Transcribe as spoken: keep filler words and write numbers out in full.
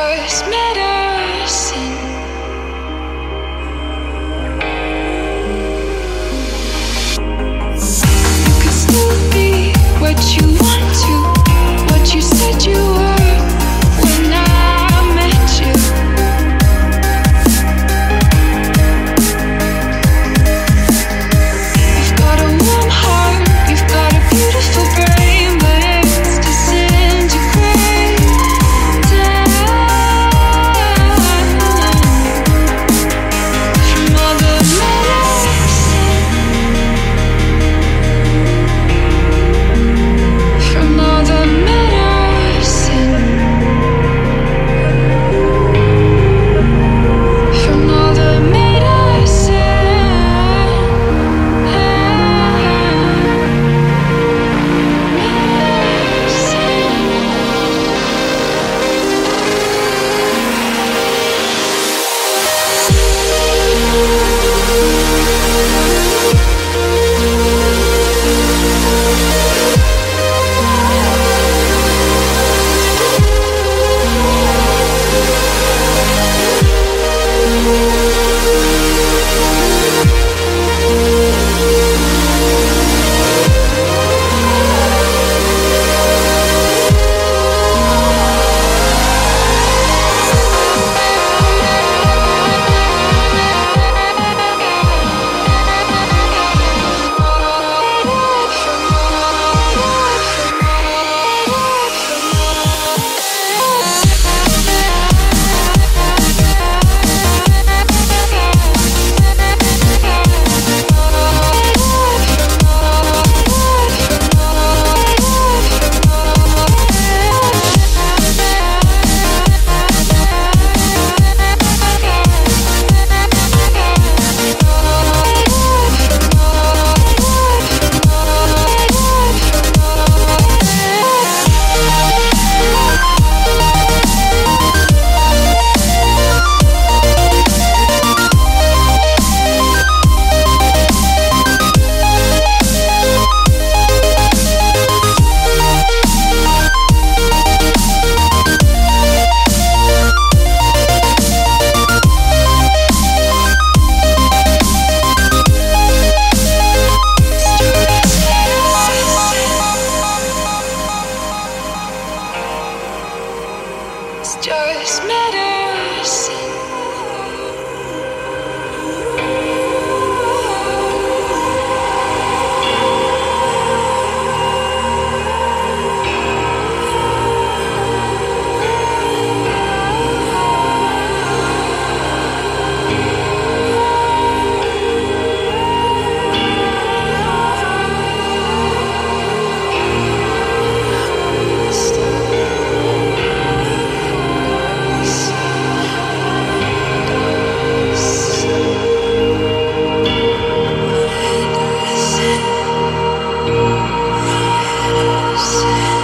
first met her sin. You can still be what you want to, what you said you were when I met you. You've got a warm heart, you've got a beautiful brain, but it's to send you crazy down from all the medicine, from all the medicine, from all the medicine. Just medicine. Sin.